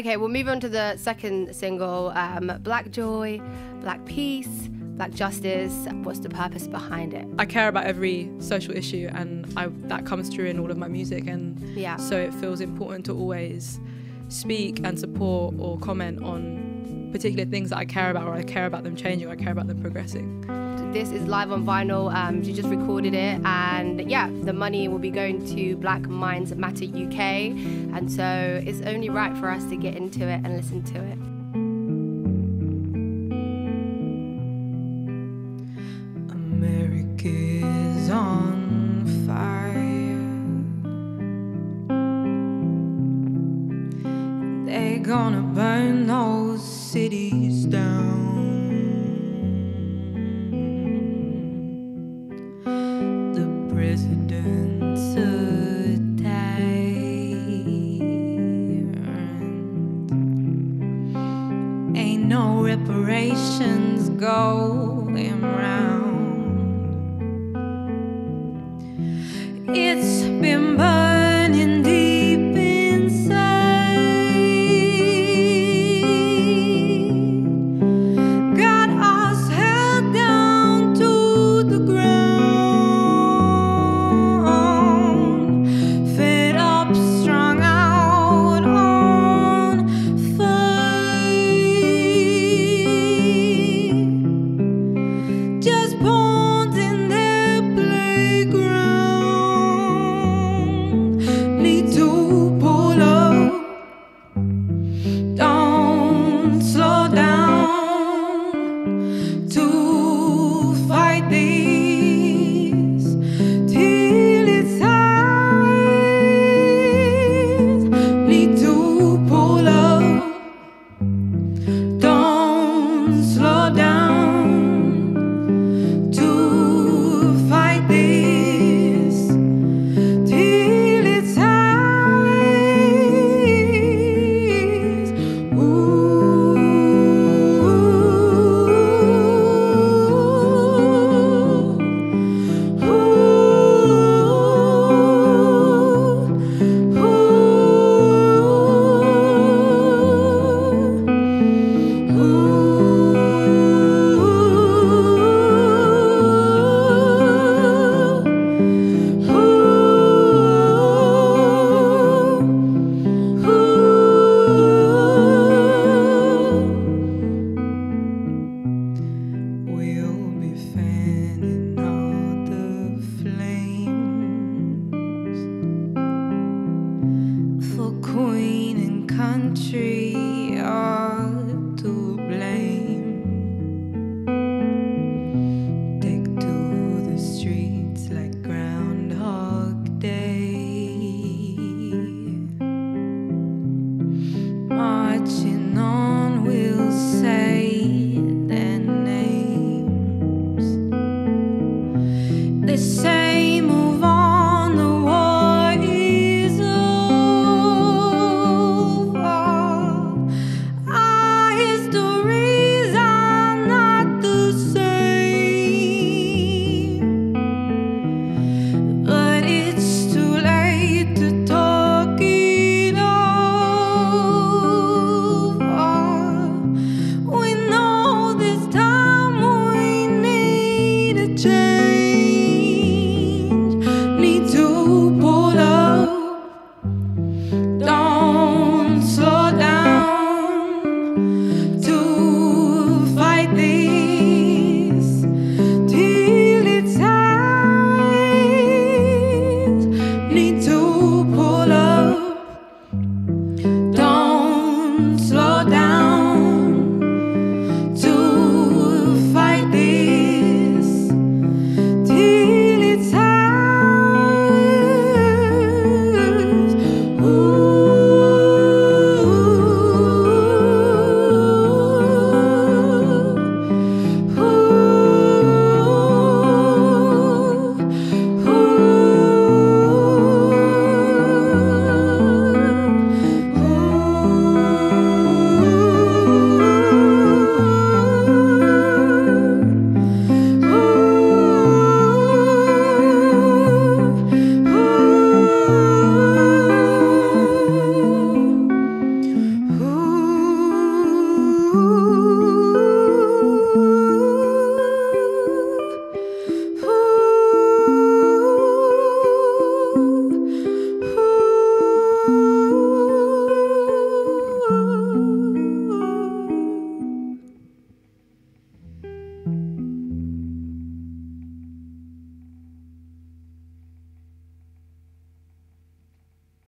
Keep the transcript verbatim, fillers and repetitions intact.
Okay, we'll move on to the second single, um, Black Joy, Black Peace, Black Justice. What's the purpose behind it? I care about every social issue, and I, that comes through in all of my music, and yeah. so it feels important to always speak and support or comment on particular things that I care about, or I care about them changing, or I care about them progressing. This is live on vinyl. Um, she just recorded it, and yeah, the money will be going to Black Minds Matter U K, and so it's only right for us to get into it and listen to it. America's on fire. They're gonna burn those cities down. President's a tyrant. Ain't no reparations going round. It's been burning deep inside. Got us held down to the ground. Queen and country, oh.